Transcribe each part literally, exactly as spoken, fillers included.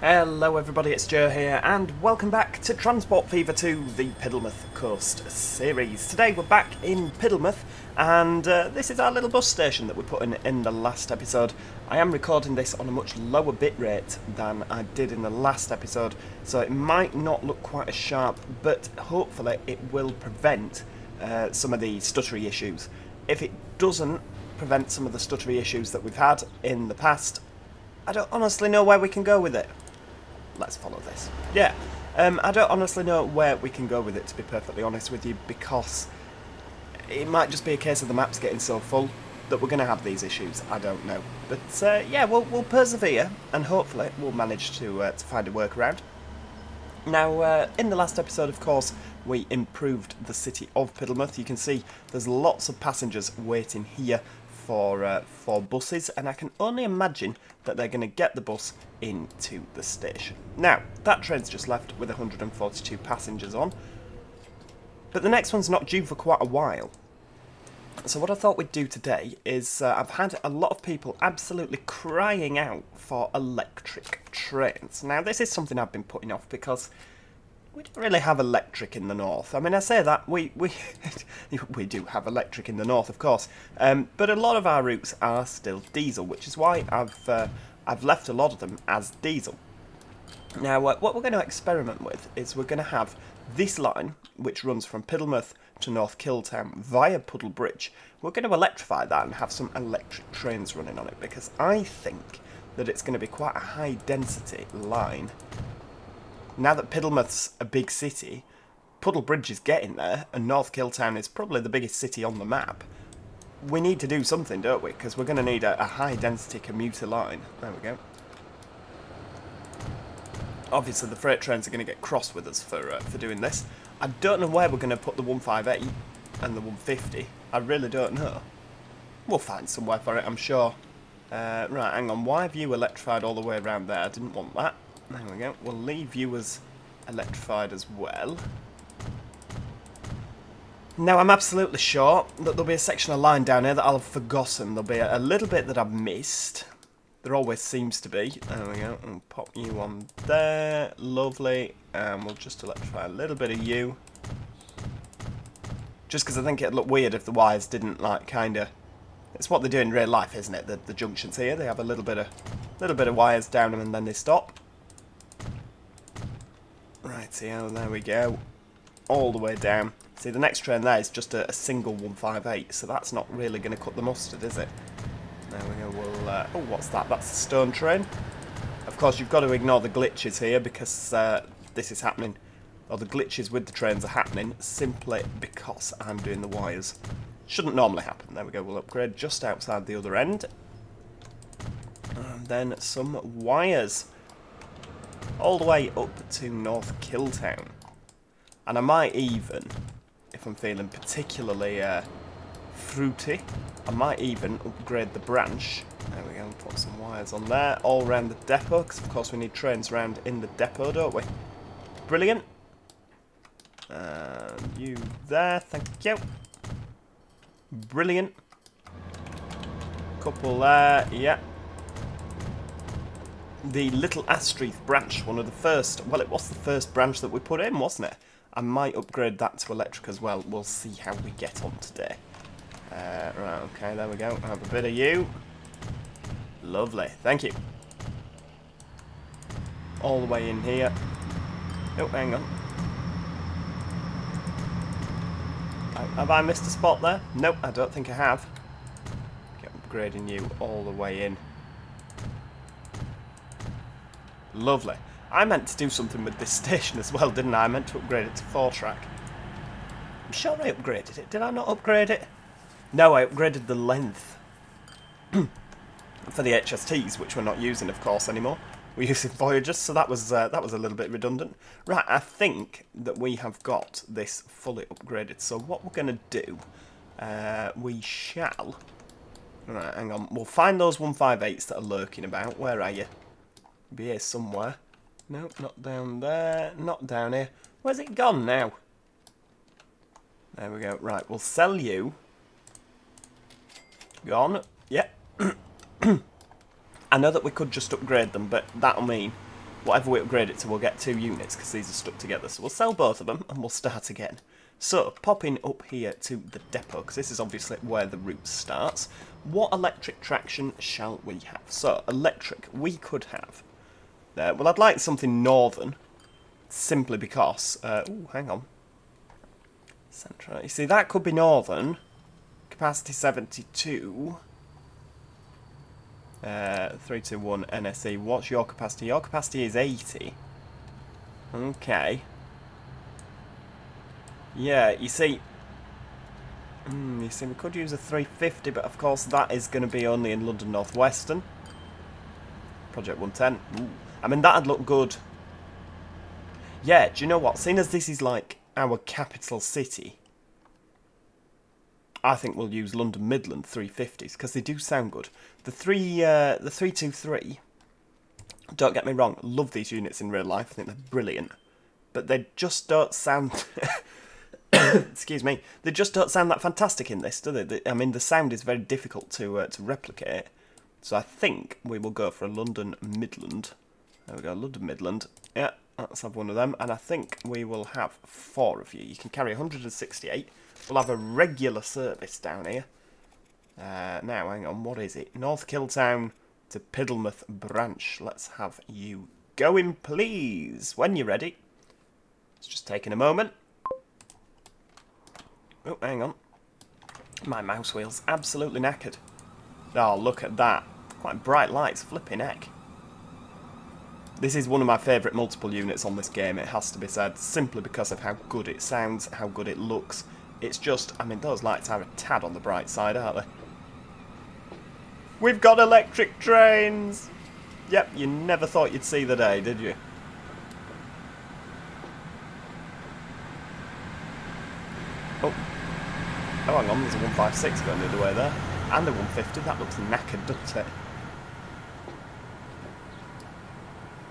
Hello everybody, it's Joe here and welcome back to Transport Fever two, the Piddlemouth Coast Series. Today we're back in Piddlemouth and uh, this is our little bus station that we put in in the last episode. I am recording this on a much lower bit rate than I did in the last episode, so it might not look quite as sharp, but hopefully it will prevent uh, some of the stuttery issues. If it doesn't prevent some of the stuttery issues that we've had in the past, I don't honestly know where we can go with it. Let's follow this. Yeah, um, I don't honestly know where we can go with it, to be perfectly honest with you, because it might just be a case of the maps getting so full that we're going to have these issues. I don't know. But uh, yeah, we'll, we'll persevere and hopefully we'll manage to, uh, to find a workaround. Now, uh, in the last episode, of course, we improved the city of Piddlemouth. You can see there's lots of passengers waiting here for, uh, for buses, and I can only imagine that they're going to get the bus into the station. Now, that train's just left with one hundred forty-two passengers on, but the next one's not due for quite a while. So what I thought we'd do today is uh, I've had a lot of people absolutely crying out for electric trains. Now, this is something I've been putting off because we don't really have electric in the north. I mean, I say that, we we, we do have electric in the north, of course, um, but a lot of our routes are still diesel, which is why I've, uh, I've left a lot of them as diesel. Now, uh, what we're going to experiment with is we're going to have this line, which runs from Piddlemouth to North Kilttown via Puddlebridge. We're going to electrify that and have some electric trains running on it, because I think that it's going to be quite a high-density line. Now that Piddlemouth's a big city, Puddlebridge is getting there, and North Kilttown is probably the biggest city on the map. We need to do something, don't we? Because we're going to need a, a high-density commuter line. There we go. Obviously, the freight trains are going to get cross with us for uh, for doing this. I don't know where we're going to put the one fifty-eight and the one fifty. I really don't know. We'll find somewhere for it, I'm sure. Uh, right, hang on. Why have you electrified all the way around there? I didn't want that. There we go. We'll leave you as electrified as well. Now, I'm absolutely sure that there'll be a section of line down here that I'll have forgotten. There'll be a, a little bit that I've missed. There always seems to be. There we go. And pop you on there. Lovely. And we'll just electrify a little bit of you. Just because I think it'd look weird if the wires didn't, like, kind of... It's what they do in real life, isn't it? The, the junctions here, they have a little bit of, little bit of wires down them and then they stop. Rightio, there we go. All the way down. See, the next train there is just a, a single one fifty-eight, so that's not really going to cut the mustard, is it? There we go, we'll... Uh, oh, what's that? That's a stone train. Of course, you've got to ignore the glitches here because uh, this is happening. Or the glitches with the trains are happening simply because I'm doing the wires. Shouldn't normally happen. There we go, we'll upgrade just outside the other end. And then some wires. All the way up to North Kilttown. And I might even, if I'm feeling particularly uh, fruity, I might even upgrade the branch. There we go, put some wires on there, all around the depot, because of course we need trains around in the depot, don't we? Brilliant. Uh, you there, thank you. Brilliant. Couple there, yeah. The little Astreth branch, one of the first, well, it was the first branch that we put in, wasn't it? I might upgrade that to electric as well. We'll see how we get on today. Uh, right, okay, there we go. Have a bit of you. Lovely, thank you. All the way in here. Oh, hang on. Have I missed a spot there? Nope, I don't think I have. Okay, upgrading you all the way in. Lovely. I meant to do something with this station as well, didn't I? I meant to upgrade it to four track. I'm sure I upgraded it. Did I not upgrade it? No, I upgraded the length for the H S Ts, which we're not using, of course, anymore. We're using Voyagers, so that was uh, that was a little bit redundant. Right, I think that we have got this fully upgraded. So what we're going to do, uh, we shall... Right, hang on. We'll find those one fifty-eights that are lurking about. Where are you? Be here somewhere. No, nope, not down there. Not down here. Where's it gone now? There we go. Right, we'll sell you. Gone. Yep. I know that we could just upgrade them, but that'll mean whatever we upgrade it to, we'll get two units because these are stuck together. So we'll sell both of them and we'll start again. So, popping up here to the depot, because this is obviously where the route starts, what electric traction shall we have? So, electric, we could have... Uh, well, I'd like something northern, simply because... Uh, ooh, hang on. Central. You see, that could be northern. Capacity seventy-two. Uh, three two one N S E. What's your capacity? Your capacity is eighty. Okay. Yeah, you see, mm, you see, we could use a three fifty, but of course that is going to be only in London North Western. Project one ten. Ooh. I mean, that'd look good. Yeah, do you know what? Seeing as this is like our capital city, I think we'll use London Midland three fifties because they do sound good. The three, uh, the three two three. Don't get me wrong, love these units in real life. I think they're brilliant, but they just don't sound. Excuse me. They just don't sound that fantastic in this, do they? they I mean, the sound is very difficult to uh, to replicate. So I think we will go for a London Midland. There we go, London Midland. Yeah, let's have one of them. And I think we will have four of you. You can carry one hundred sixty-eight. We'll have a regular service down here. Uh, now, hang on, what is it? North Kilttown to Piddlemouth branch. Let's have you going, please, when you're ready. It's just taking a moment. Oh, hang on. My mouse wheel's absolutely knackered. Oh, look at that. Quite bright lights, flipping heck. This is one of my favourite multiple units on this game, it has to be said, simply because of how good it sounds, how good it looks. It's just, I mean, those lights are a tad on the bright side, aren't they? We've got electric trains! Yep, you never thought you'd see the day, did you? Oh. Oh, hang on, there's a one fifty-six going the other way there. And a one fifty, that looks knackered, doesn't it?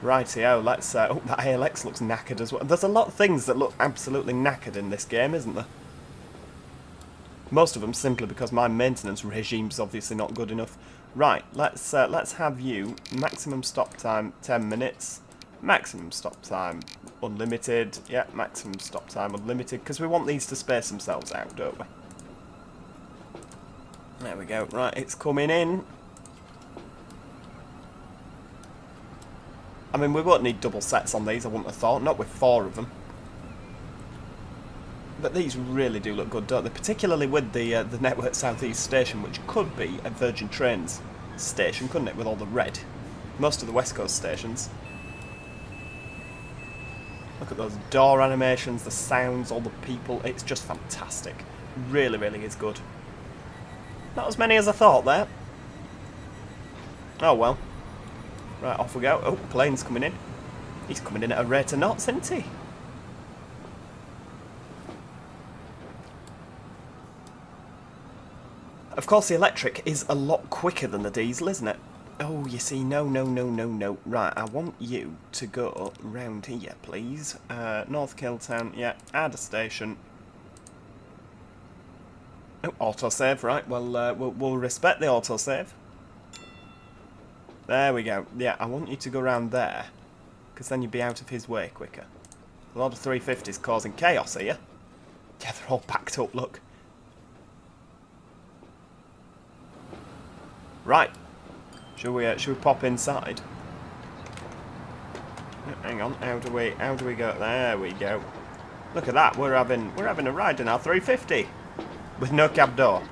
Rightio, let's... Uh, oh, that A L X looks knackered as well. There's a lot of things that look absolutely knackered in this game, isn't there? Most of them simply because my maintenance regime's obviously not good enough. Right, let's, uh, let's have you. Maximum stop time, ten minutes. Maximum stop time, unlimited. Yeah, maximum stop time, unlimited. Because we want these to space themselves out, don't we? There we go. Right, it's coming in. I mean, we won't need double sets on these, I wouldn't have thought. Not with four of them. But these really do look good, don't they? Particularly with the uh, the Network South East station, which could be a Virgin Trains station, couldn't it? With all the red. Most of the West Coast stations. Look at those door animations, the sounds, all the people. It's just fantastic. Really, really is good. Not as many as I thought there. Oh well. Right, off we go. Oh, plane's coming in. He's coming in at a rate of knots, isn't he? Of course, the electric is a lot quicker than the diesel, isn't it? Oh, you see, no, no, no, no, no. Right, I want you to go round here, please. Uh, North Kilttown, yeah, add a station. Oh, autosave, right. Well, uh, well, we'll respect the autosave. There we go. Yeah, I want you to go round there, because then you'd be out of his way quicker. A lot of three fifties causing chaos here. Yeah, they're all packed up, look. Right. Should we, uh, should we pop inside? Hang on, how do we, how do we go? There we go. Look at that, we're having, we're having a ride in our three fifty. With no cab door.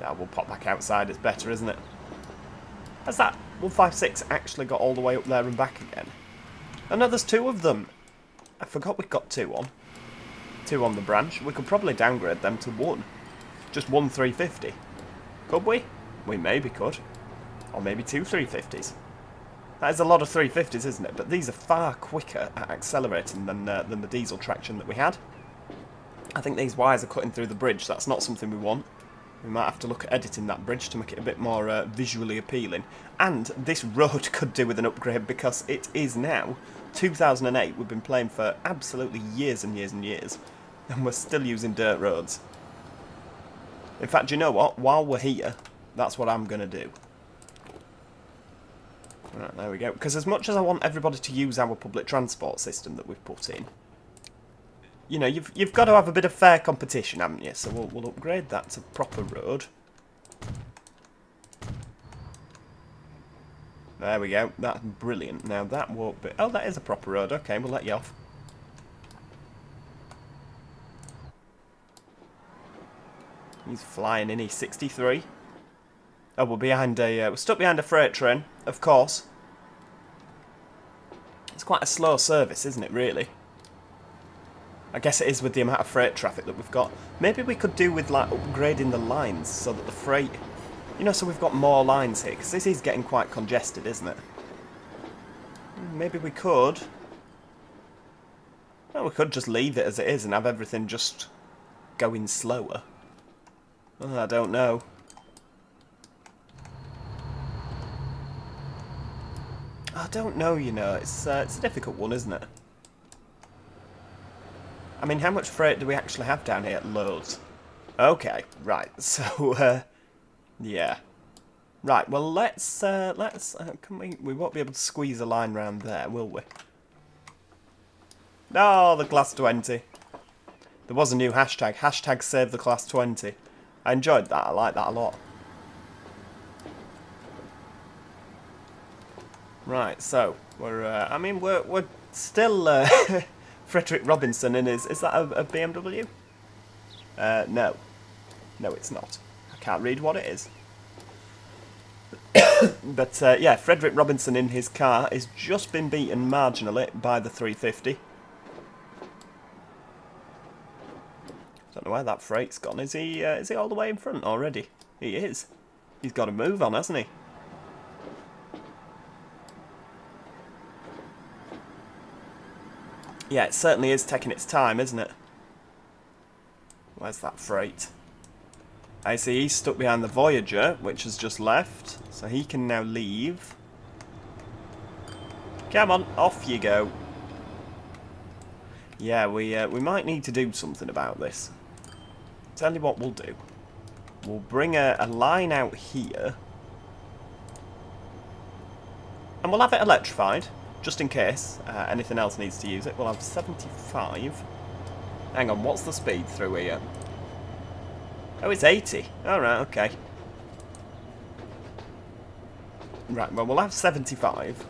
That will pop back outside, it's better, isn't it? Has that one fifty-six actually got all the way up there and back again? Oh no, there's two of them. I forgot we got two on. Two on the branch. We could probably downgrade them to one. Just one three fifty. Could we? We maybe could. Or maybe two three fifties. That is a lot of three fifties, isn't it? But these are far quicker at accelerating than, uh, than the diesel traction that we had. I think these wires are cutting through the bridge. That's not something we want. We might have to look at editing that bridge to make it a bit more uh, visually appealing. And this road could do with an upgrade because it is now two thousand eight. We've been playing for absolutely years and years and years. And we're still using dirt roads. In fact, you know what? While we're here, that's what I'm going to do. Right, there we go. Because as much as I want everybody to use our public transport system that we've put in, you know, you've, you've got to have a bit of fair competition, haven't you? So we'll, we'll upgrade that to proper road. There we go. That's brilliant. Now that won't be... Oh, that is a proper road. Okay, we'll let you off. He's flying in. He's sixty-three. Oh, we're behind a... Uh, we're stuck behind a freight train, of course. It's quite a slow service, isn't it, really? I guess it is with the amount of freight traffic that we've got. Maybe we could do with, like, upgrading the lines so that the freight... You know, so we've got more lines here, because this is getting quite congested, isn't it? Maybe we could... Well, we could just leave it as it is and have everything just going slower. Well, I don't know. I don't know, you know. It's, uh, it's a difficult one, isn't it? I mean, how much freight do we actually have down here? Loads. Okay, right. So, uh, yeah. Right, well, let's, uh, let's, uh, can we, we won't be able to squeeze a line round there, will we? Oh, the Class twenty. There was a new hashtag. Hashtag save the Class twenty. I enjoyed that. I like that a lot. Right, so we're. Uh, I mean, we're we're still uh, Frederick Robinson in his. Is that a, a B M W? Uh, no, no, it's not. I can't read what it is. But uh, yeah, Frederick Robinson in his car has just been beaten marginally by the three fifty. Don't know where that freight's gone. Is he? Uh, is he all the way in front already? He is. He's got a move on, hasn't he? Yeah, it certainly is taking its time, isn't it? Where's that freight? I see he's stuck behind the Voyager, which has just left, so he can now leave. Come on, off you go. Yeah, we uh, we might need to do something about this. Tell you what we'll do. We'll bring a, a line out here. And we'll have it electrified. Just in case uh, anything else needs to use it. We'll have seventy-five. Hang on, what's the speed through here? Oh, it's eighty. Alright, okay. Right, well, we'll have seventy-five.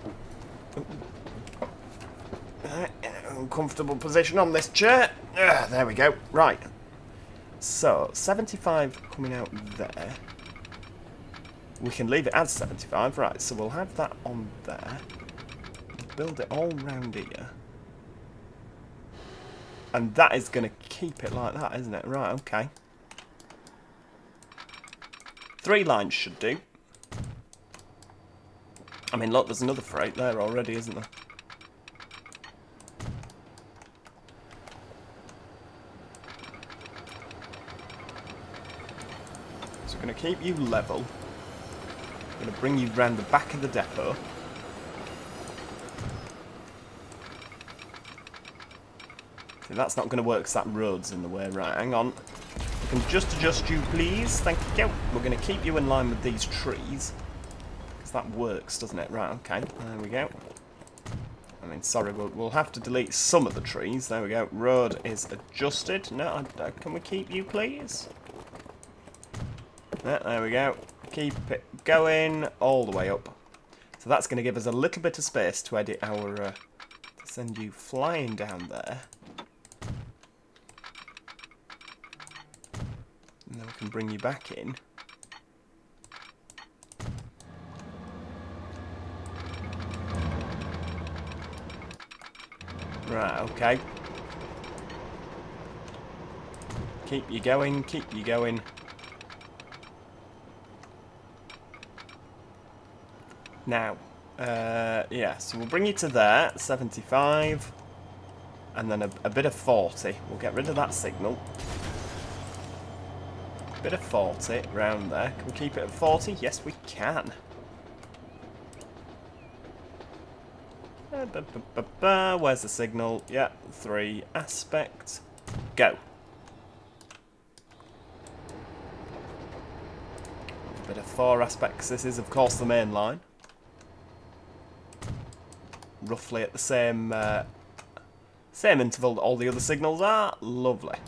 Uh, uncomfortable position on this chair. Uh, there we go. Right. So, seventy-five coming out there. We can leave it as seventy-five. Right, so we'll have that on there. Build it all round here. And that is going to keep it like that, isn't it? Right, okay. Three lines should do. I mean, look, there's another freight there already, isn't there? So we're going to keep you level. I'm going to bring you round the back of the depot. That's not going to work because that road's in the way. Right, hang on. We can just adjust you, please. Thank you. We're going to keep you in line with these trees. Because that works, doesn't it? Right, okay. There we go. I mean, sorry, we'll, we'll have to delete some of the trees. There we go. Road is adjusted. No, I, I, can we keep you, please? Yeah, there we go. Keep it going all the way up. So that's going to give us a little bit of space to edit our... Uh, to send you flying down there. And then we can bring you back in. Right, okay. Keep you going, keep you going. Now, uh, yeah, so we'll bring you to there, seventy-five. And then a, a bit of forty. We'll get rid of that signal. Bit of forty round there. Can we keep it at forty? Yes, we can. Uh, ba, ba, ba, ba. Where's the signal? Yeah, three aspect. Go. A bit of four aspects. This is, of course, the main line. roughly at the same uh, same interval that all the other signals are. Lovely.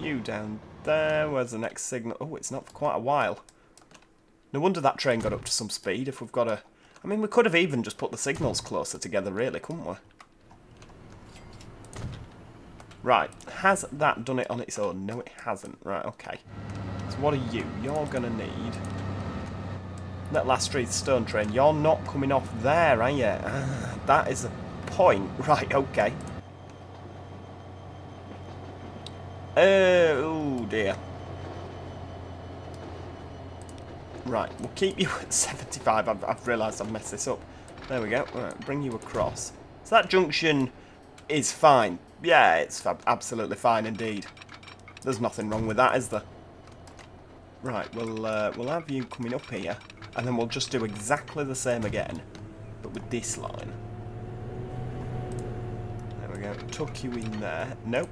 You down there. Where's the next signal? Oh, it's not for quite a while. No wonder that train got up to some speed. If we've got a... I mean, we could have even just put the signals closer together, really, couldn't we? Right. Has that done it on its own? No, it hasn't. Right, okay. So what are you? You're going to need... that last street stone train. You're not coming off there, are you? Ah, that is the point. Right, okay. Uh, oh, dear. Right, we'll keep you at seventy-five. I've, I've realised I've messed this up. There we go. Right, bring you across. So that junction is fine. Yeah, it's fab absolutely fine indeed. There's nothing wrong with that, is there? Right, we'll, uh, we'll have you coming up here, and then we'll just do exactly the same again, but with this line. There we go. Tuck you in there. Nope.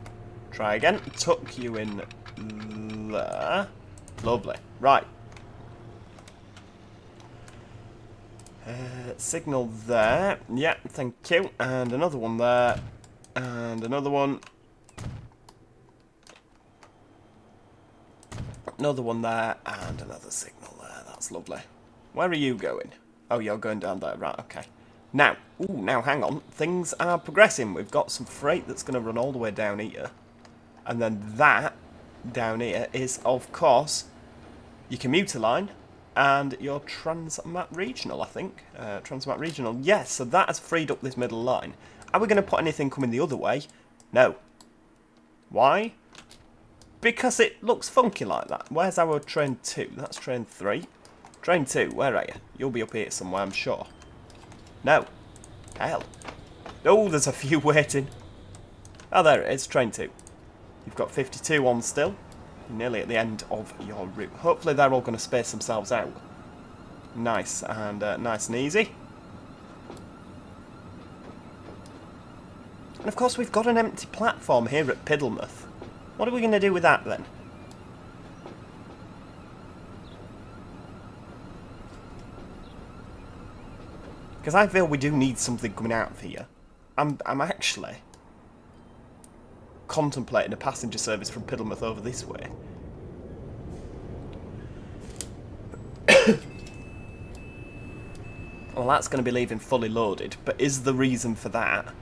Try again. Tuck you in there. Lovely. Right. Uh, signal there. Yeah, thank you. And another one there. And another one. Another one there. And another signal there. That's lovely. Where are you going? Oh, you're going down there. Right, okay. Now, ooh, now hang on. Things are progressing. We've got some freight that's going to run all the way down here. And then that down here is, of course, your commuter line. And your Transmac Regional, I think. Uh, Transmac Regional. Yes, so that has freed up this middle line. Are we going to put anything coming the other way? No. Why? Because it looks funky like that. Where's our train two? That's train three. Train two, where are you? You'll be up here somewhere, I'm sure. No. Hell. Oh, there's a few waiting. Oh, there it is, train two. You've got fifty-two on still. Nearly at the end of your route. Hopefully they're all going to space themselves out. Nice and uh, nice and easy. And of course we've got an empty platform here at Piddlemouth. What are we going to do with that then? Because I feel we do need something coming out of here. I'm, I'm actually... contemplating a passenger service from Piddlemouth over this way. Well, that's going to be leaving fully loaded, but is the reason for that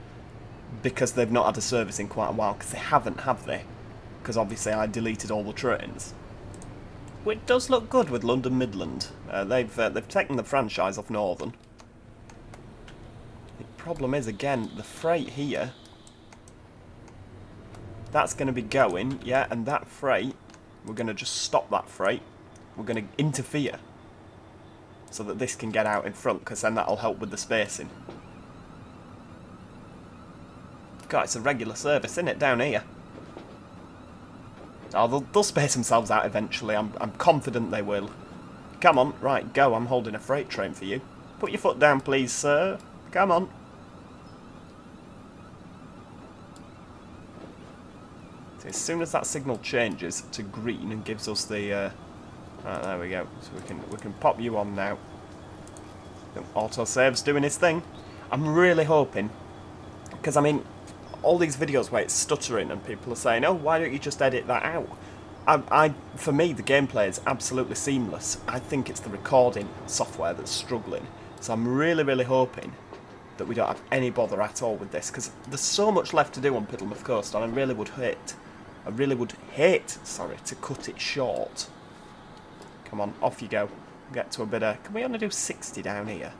because they've not had a service in quite a while? Because they haven't, have they? Because obviously I deleted all the trains. Well, it does look good with London Midland. Uh, they've uh, they've taken the franchise off Northern. The problem is, again, the freight here. That's going to be going, yeah, and that freight, we're going to just stop that freight. We're going to interfere so that this can get out in front, because then that'll help with the spacing. God, it's a regular service, isn't it, down here? Oh, they'll, they'll space themselves out eventually. I'm, I'm confident they will. Come on, right, go. I'm holding a freight train for you. Put your foot down, please, sir. Come on. As soon as that signal changes to green and gives us the, uh, right, there we go. So we can we can pop you on now. Autosave's doing his thing. I'm really hoping, because I mean, all these videos where it's stuttering and people are saying, "Oh, why don't you just edit that out?" I, I for me, the gameplay is absolutely seamless. I think it's the recording software that's struggling. So I'm really, really hoping that we don't have any bother at all with this, because there's so much left to do on Piddlemouth Coast, and I really would hate. I really would hate, sorry, to cut it short. Come on, off you go. Get to a bit of... Can we only do sixty down here?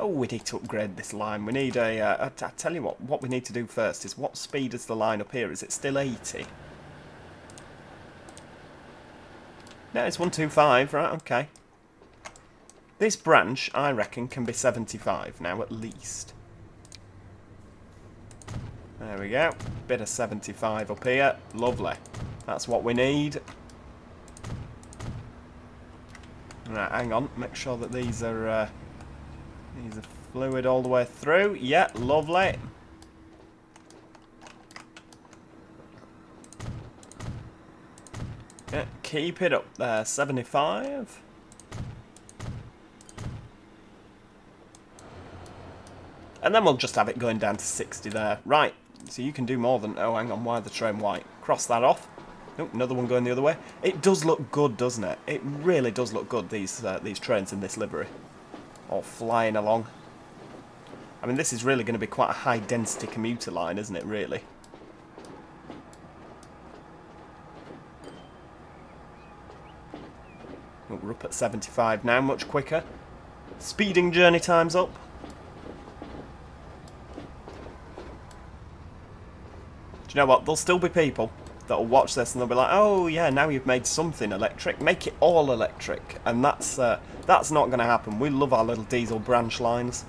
Oh, we need to upgrade this line. We need a... Uh, I, I tell you what, what we need to do first is what speed is the line up here? Is it still eighty? No, it's one twenty-five, right, okay. This branch, I reckon, can be seventy-five now at least. There we go. Bit of seventy-five up here. Lovely. That's what we need. Right, hang on. Make sure that these are uh, these are fluid all the way through. Yeah, lovely. Yeah, keep it up there. seventy-five. And then we'll just have it going down to sixty there. Right, so you can do more than... Oh, hang on, why the train white? Cross that off. Nope, another one going the other way. It does look good, doesn't it? It really does look good, these, uh, these trains in this livery. All flying along. I mean, this is really going to be quite a high-density commuter line, isn't it, really? Oh, we're up at seventy-five now, much quicker. Speeding journey time's up. Do you know what? There'll still be people that'll watch this and they'll be like, oh yeah, now you've made something electric, make it all electric. And that's uh, that's not going to happen. We love our little diesel branch lines.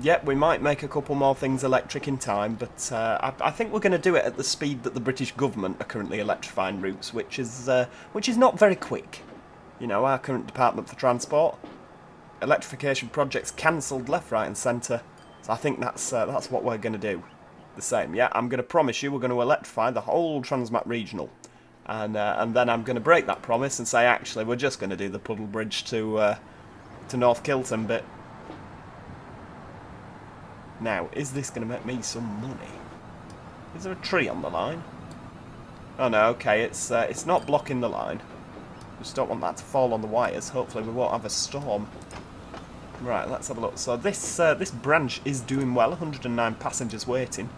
Yep, we might make a couple more things electric in time, but uh, I, I think we're going to do it at the speed that the British government are currently electrifying routes, which is uh, which is not very quick. You know, our current Department for Transport, electrification projects cancelled left, right and centre. So I think that's uh, that's what we're going to do. The same, yeah. I'm going to promise you we're going to electrify the whole Transmac Regional, and uh, and then I'm going to break that promise and say actually we're just going to do the Puddlebridge to uh, to North Kilttown bit. Now, is this going to make me some money? Is there a tree on the line? Oh no, okay, it's uh, it's not blocking the line. Just don't want that to fall on the wires. Hopefully we won't have a storm. Right, let's have a look. So this uh, this branch is doing well. one hundred and nine passengers waiting.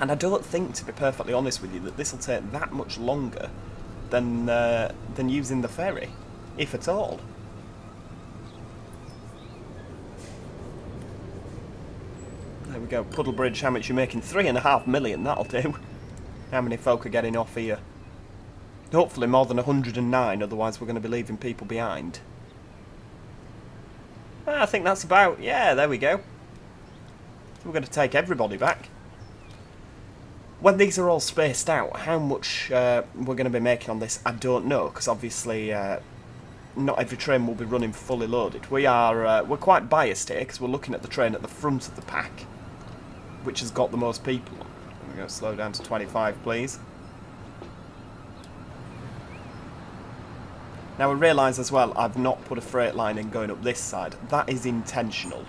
And I don't think, to be perfectly honest with you, that this will take that much longer than uh, than using the ferry, if at all. There we go. Puddlebridge, how much you're making? Three and a half million. That'll do. How many folk are getting off here? Hopefully more than one hundred and nine. Otherwise, we're going to be leaving people behind. I think that's about, yeah, there we go. So we're going to take everybody back. When these are all spaced out, how much uh, we're going to be making on this, I don't know, because obviously uh, not every train will be running fully loaded. We are, uh, we're quite biased here, because we're looking at the train at the front of the pack, which has got the most people. We're going to slow down to twenty-five, please. Now I realise as well I've not put a freight line in going up this side. That is intentional.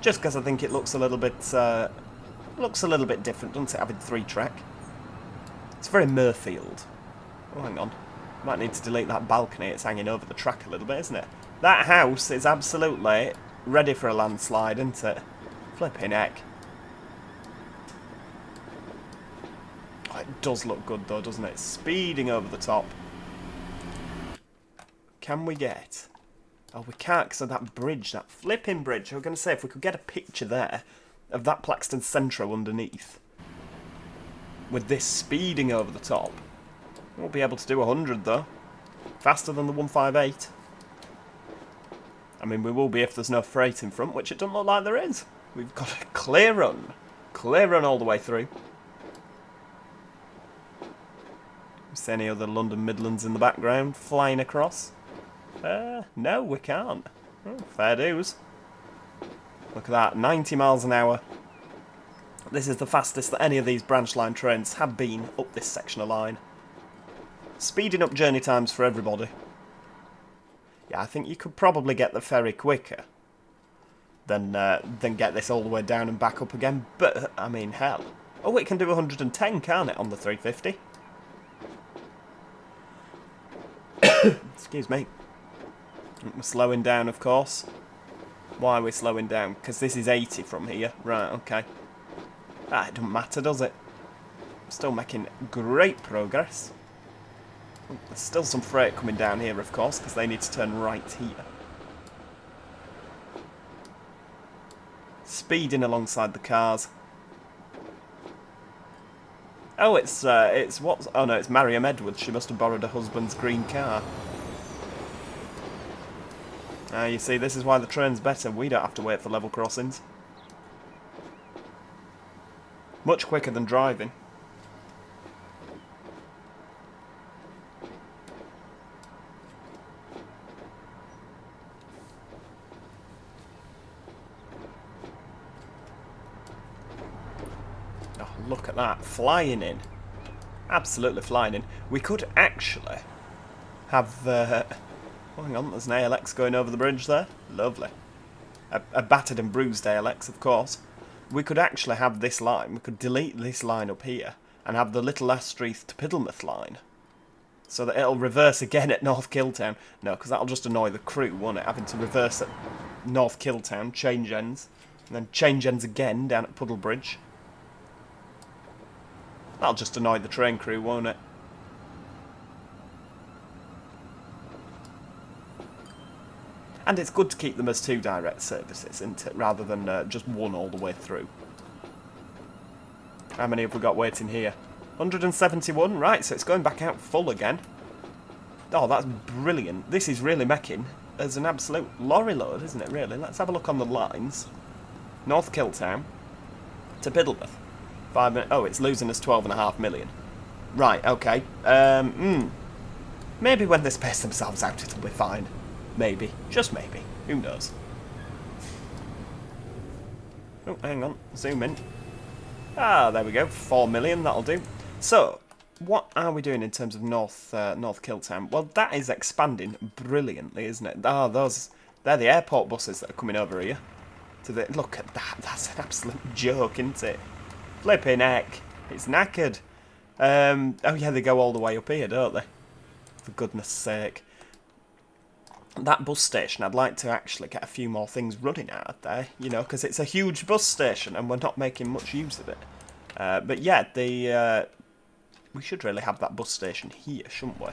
Just because I think it looks a little bit uh, looks a little bit different, doesn't it, having three track? It's very Murfield. Oh, hang on. Might need to delete that balcony, it's hanging over the track a little bit, isn't it? That house is absolutely ready for a landslide, isn't it? Flipping heck. Oh, it does look good though, doesn't it? Speeding over the top. Can we get... Oh, we can't because of that bridge, that flipping bridge. I was going to say, if we could get a picture there of that Plaxton Centro underneath with this speeding over the top. We'll be able to do one hundred, though. Faster than the one fifty-eight. I mean, we will be if there's no freight in front, which it doesn't look like there is. We've got a clear run. Clear run all the way through. Is there any other London Midlands in the background flying across? Uh, no, we can't. Oh, fair dues. Look at that, ninety miles an hour. This is the fastest that any of these branch line trains have been up this section of line. Speeding up journey times for everybody. Yeah, I think you could probably get the ferry quicker than, uh, than get this all the way down and back up again. But, I mean, hell. Oh, it can do one hundred and ten, can't it, on the three fifty? Excuse me. We're slowing down, of course. Why are we slowing down? Because this is eighty from here. Right, okay. Ah, it doesn't matter, does it? Still making great progress. Oh, there's still some freight coming down here, of course, because they need to turn right here. Speeding alongside the cars. Oh, it's, uh, it's what's... Oh, no, it's Maria Edwards. She must have borrowed her husband's green car. Ah, uh, you see, this is why the train's better. We don't have to wait for level crossings. Much quicker than driving. Oh, look at that. Flying in. Absolutely flying in. We could actually have the... Uh, Oh, hang on, there's an A L X going over the bridge there. Lovely. A, a battered and bruised A L X, of course. We could actually have this line. We could delete this line up here and have the Little Astreth to Piddlemouth line. So that it'll reverse again at North Kilttown. No, because that'll just annoy the crew, won't it? Having to reverse at North Kilttown, change ends, and then change ends again down at Puddlebridge. That'll just annoy the train crew, won't it? And it's good to keep them as two direct services, isn't it? Rather than uh, just one all the way through. How many have we got waiting here? one hundred seventy-one, right, so it's going back out full again. Oh, that's brilliant. This is really making as an absolute lorry load, isn't it, really? Let's have a look on the lines. North Kilttown to Piddlemouth. Five minutes. Oh, it's losing us twelve and a half million. Right, okay. Um, mm, maybe when they space themselves out, it'll be fine. Maybe. Just maybe. Who knows? Oh, hang on. Zoom in. Ah, there we go. Four million, that'll do. So, what are we doing in terms of North uh, North Kilttown? Well, that is expanding brilliantly, isn't it? Ah, those, they're the airport buses that are coming over here. To the, look at that. That's an absolute joke, isn't it? Flipping heck. It's knackered. Um, oh, yeah, they go all the way up here, don't they? For goodness sake. That bus station, I'd like to actually get a few more things running out of there, you know, because it's a huge bus station and we're not making much use of it. Uh, but yeah, the uh, we should really have that bus station here, shouldn't we?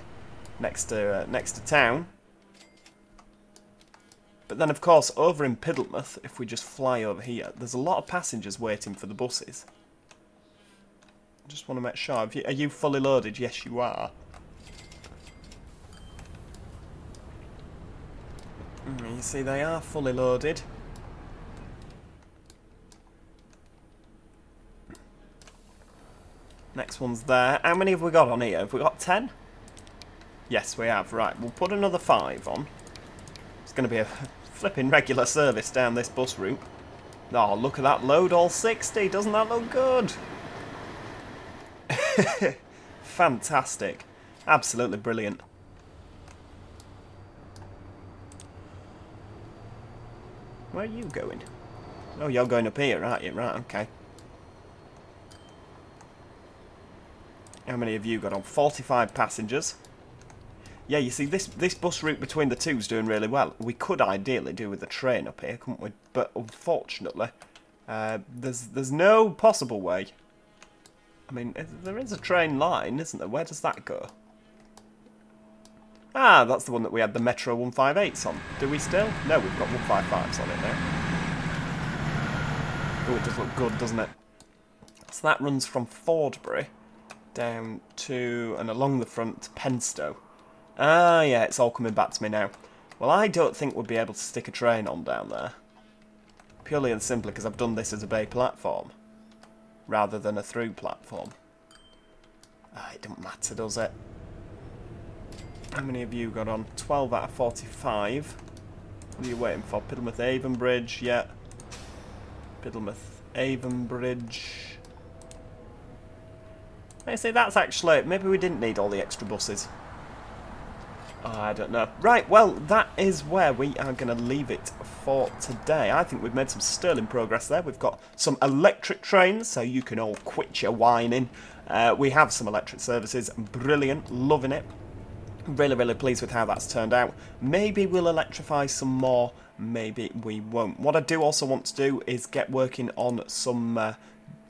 Next to uh, next to town. But then, of course, over in Piddlemouth, if we just fly over here, there's a lot of passengers waiting for the buses. Just want to make sure. Have you, are you fully loaded? Yes, you are. You see, they are fully loaded. Next one's there. How many have we got on here? Have we got ten? Yes, we have. Right, we'll put another five on. It's going to be a flipping regular service down this bus route. Oh, look at that load, all sixty. Doesn't that look good? Fantastic. Absolutely brilliant. Where are you going? Oh, you're going up here, aren't you? Right, okay. How many have you got on? forty-five passengers. Yeah, you see, this this bus route between the two's doing really well. We could ideally do with the train up here, couldn't we? But unfortunately, uh, there's there's no possible way. I mean, there is a train line, isn't there? Where does that go? Ah, that's the one that we had the Metro one fifty-eights on. Do we still? No, we've got one fifty-fives on it now. Oh, it does look good, doesn't it? So that runs from Forbury down to and along the front to Penstow. Ah, yeah, it's all coming back to me now. Well, I don't think we'll be able to stick a train on down there. Purely and simply because I've done this as a bay platform rather than a through platform. Ah, it doesn't matter, does it? How many of you got on? twelve out of forty-five. What are you waiting for? Piddlemouth Avonbridge, yeah. Piddlemouth Avonbridge. I say that's actually, maybe we didn't need all the extra buses. I don't know. Right, well, that is where we are going to leave it for today. I think we've made some sterling progress there. We've got some electric trains, so you can all quit your whining. Uh, we have some electric services. Brilliant, loving it. Really, really pleased with how that's turned out. Maybe we'll electrify some more, maybe we won't. What I do also want to do is get working on some uh,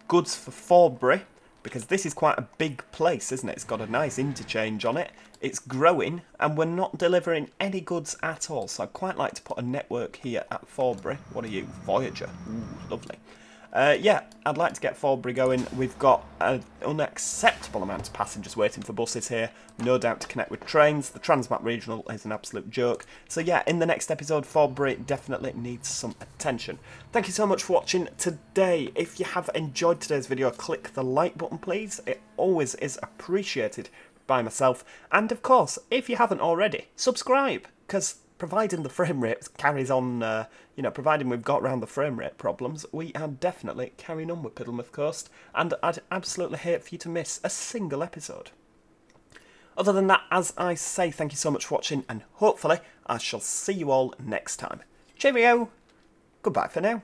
goods for Forbury, because this is quite a big place, isn't it? It's got a nice interchange on it, it's growing, and we're not delivering any goods at all, so I'd quite like to put a network here at Forbury. What are you? Voyager. Ooh, lovely. Uh, yeah, I'd like to get Forbury going. We've got an unacceptable amount of passengers waiting for buses here, no doubt to connect with trains. The Transmac Regional is an absolute joke. So yeah, in the next episode, Forbury definitely needs some attention. Thank you so much for watching today. If you have enjoyed today's video, click the like button, please. It always is appreciated by myself. And of course, if you haven't already, subscribe, because providing the frame rate carries on, uh, you know, providing we've got around the frame rate problems, we are definitely carrying on with Piddlemouth Coast, and I'd absolutely hate for you to miss a single episode. Other than that, as I say, thank you so much for watching, and hopefully I shall see you all next time. Cheerio! Goodbye for now.